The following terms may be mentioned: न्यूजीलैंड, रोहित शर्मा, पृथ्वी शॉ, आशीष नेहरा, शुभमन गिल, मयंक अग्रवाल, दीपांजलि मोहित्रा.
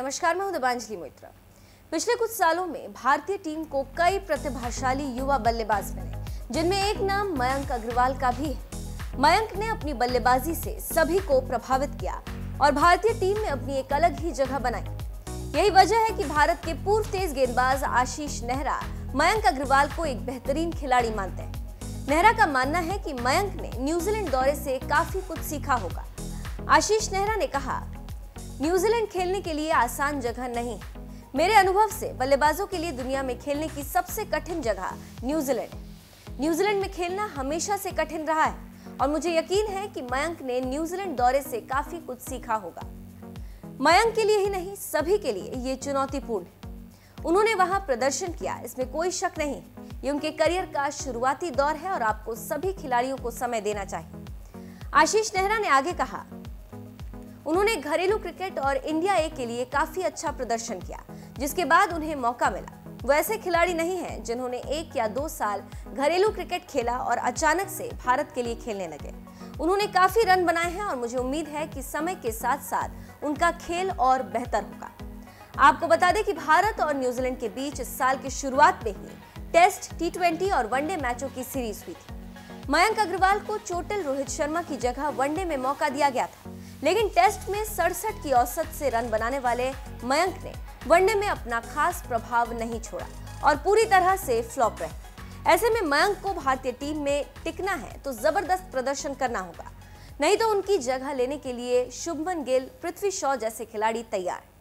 नमस्कार, मैं हूं दीपांजलि मोहित्रा। पिछले कुछ सालों में भारतीय टीम को कई प्रतिभाशाली युवा बल्लेबाज मिले, जिनमें एक नाम मयंक अग्रवाल का भी है। मयंक ने अपनी बल्लेबाजी से सभी को प्रभावित किया और भारतीय टीम में अपनी एक अलग ही जगह बनाई। यही वजह है कि भारत के पूर्व तेज गेंदबाज आशीष नेहरा मयंक अग्रवाल को एक बेहतरीन खिलाड़ी मानते हैं। नेहरा का मानना है कि मयंक ने न्यूजीलैंड दौरे से काफी कुछ सीखा होगा। आशीष नेहरा ने कहा, न्यूजीलैंड खेलने के लिए आसान जगह नहीं। मेरे अनुभव से बल्लेबाजों के लिए दुनिया में खेलने की सबसे कठिन जगह न्यूजीलैंड में खेलना हमेशा से कठिन रहा है और मुझे यकीन है कि मयंक ने न्यूजीलैंड दौरे से काफी कुछ सीखा होगा। मयंक के लिए ही नहीं, सभी के लिए ये चुनौतीपूर्ण है। उन्होंने वहां प्रदर्शन किया, इसमें कोई शक नहीं। ये उनके करियर का शुरुआती दौर है और आपको सभी खिलाड़ियों को समय देना चाहिए। आशीष नेहरा ने आगे कहा, उन्होंने घरेलू क्रिकेट और इंडिया ए के लिए काफी अच्छा प्रदर्शन किया, जिसके बाद उन्हें मौका मिला। वो ऐसे खिलाड़ी नहीं हैं जिन्होंने 1 या 2 साल घरेलू क्रिकेट खेला और अचानक से भारत के लिए खेलने लगे। उन्होंने काफी रन बनाए हैं और मुझे उम्मीद है कि समय के साथ साथ उनका खेल और बेहतर होगा। आपको बता दें कि भारत और न्यूजीलैंड के बीच इस साल की शुरुआत में ही टेस्ट, टी20 और वनडे मैचों की सीरीज हुई थी। मयंक अग्रवाल को चोटिल रोहित शर्मा की जगह वनडे में मौका दिया गया था, लेकिन टेस्ट में 67 की औसत से रन बनाने वाले मयंक ने वनडे में अपना खास प्रभाव नहीं छोड़ा और पूरी तरह से फ्लॉप रहे। ऐसे में मयंक को भारतीय टीम में टिकना है तो जबरदस्त प्रदर्शन करना होगा, नहीं तो उनकी जगह लेने के लिए शुभमन गिल, पृथ्वी शॉ जैसे खिलाड़ी तैयार हैं।